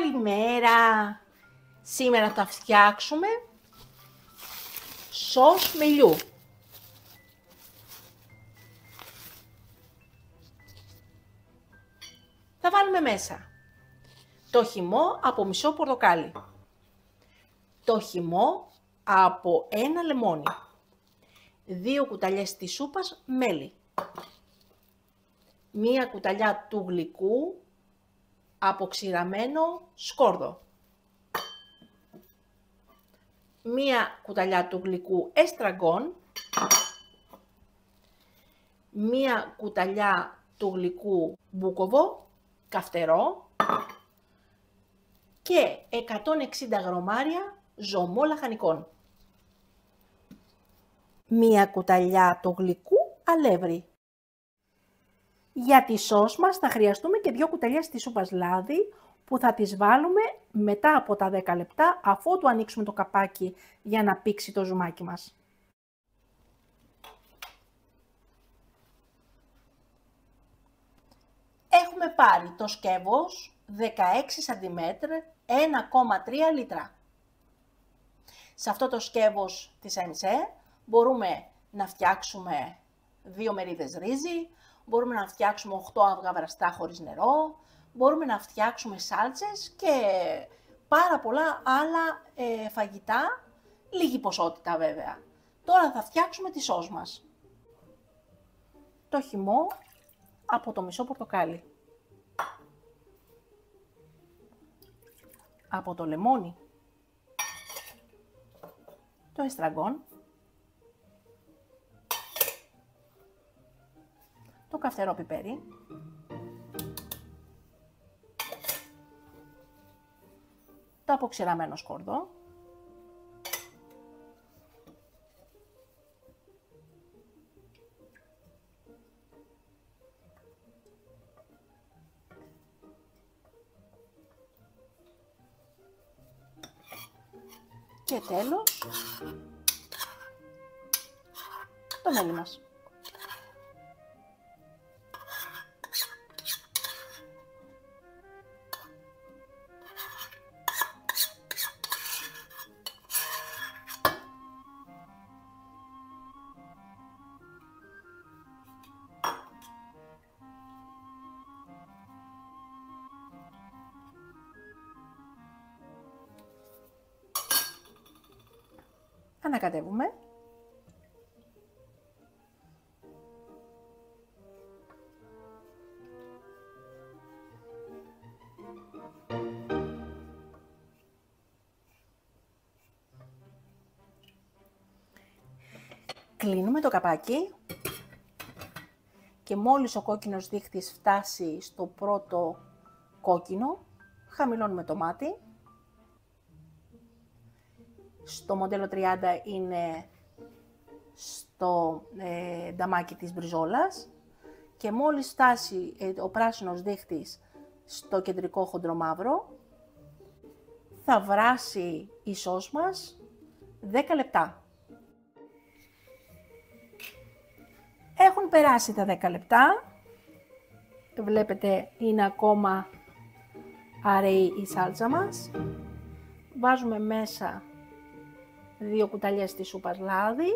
Καλημέρα! Σήμερα θα φτιάξουμε σος μελιού. Θα βάλουμε μέσα το χυμό από μισό πορτοκάλι, το χυμό από ένα λεμόνι, 2 κουταλιές της σούπας μέλι, 1 κουταλιά του γλυκού από ξηραμένο σκόρδο, 1 κουταλιά του γλυκού εστραγκών, 1 κουταλιά του γλυκού μπούκοβο, καυτερό και 160 γραμμάρια ζωμό λαχανικών. 1 κουταλιά του γλυκού αλεύρι. Για τη σος μας θα χρειαστούμε και 2 κουταλιές της σούπας λάδι που θα τις βάλουμε μετά από τα 10 λεπτά αφού του ανοίξουμε το καπάκι για να πήξει το ζουμάκι μας. Έχουμε πάρει το σκεύος 16 cm, 1,3 λίτρα. Σε αυτό το σκεύος της AMC μπορούμε να φτιάξουμε 2 μερίδες ρύζι, μπορούμε να φτιάξουμε 8 αυγά βραστά χωρίς νερό, μπορούμε να φτιάξουμε σάλτσες και πάρα πολλά άλλα φαγητά, λίγη ποσότητα βέβαια. Τώρα θα φτιάξουμε τη σος μας. Το χυμό από το μισό πορτοκάλι, από το λεμόνι, το εστραγκόν, το καυτερό πιπέρι, το αποξηραμένο σκόρδο, και τέλος το μέλι μας. Ανακατεύουμε. Κλείνουμε το καπάκι και μόλις ο κόκκινος δείχτης φτάσει στο πρώτο κόκκινο, χαμηλώνουμε το μάτι. Στο μοντέλο 30 είναι στο νταμάκι της μπριζόλας και μόλις φτάσει ο πράσινος δείχτης στο κεντρικό χοντρομαύρο θα βράσει η σος μας 10 λεπτά. Έχουν περάσει τα 10 λεπτά, βλέπετε είναι ακόμα αραιή η σάλτσα μας. Βάζουμε μέσα 2 κουταλιές της σούπας λάδι,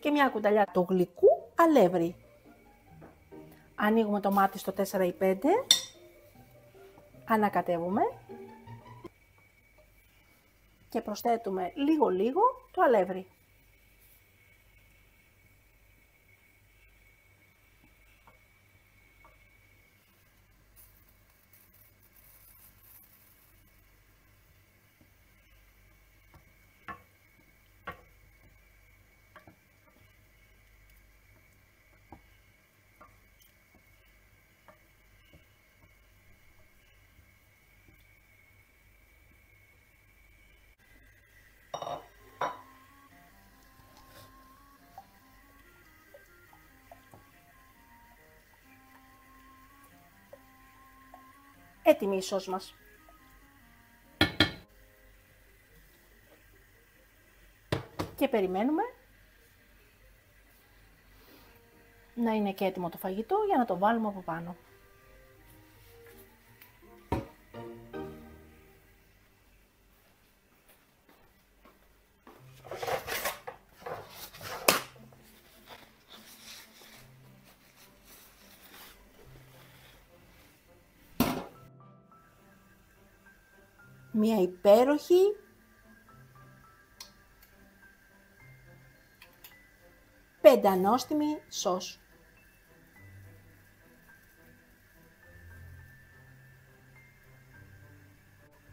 1 κουταλιά του γλυκού αλεύρι. Ανοίγουμε το μάτι στο 4 ή 5, ανακατεύουμε και προσθέτουμε λίγο το αλεύρι. Έτοιμη η σος μας. Και περιμένουμε να είναι και έτοιμο το φαγητό για να το βάλουμε από πάνω. Μια υπέροχη πεντανόστιμη σος.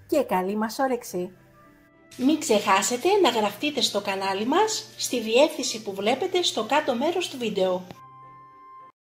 Και καλή μας όρεξη! Μην ξεχάσετε να γραφτείτε στο κανάλι μας στη διεύθυνση που βλέπετε στο κάτω μέρος του βίντεο.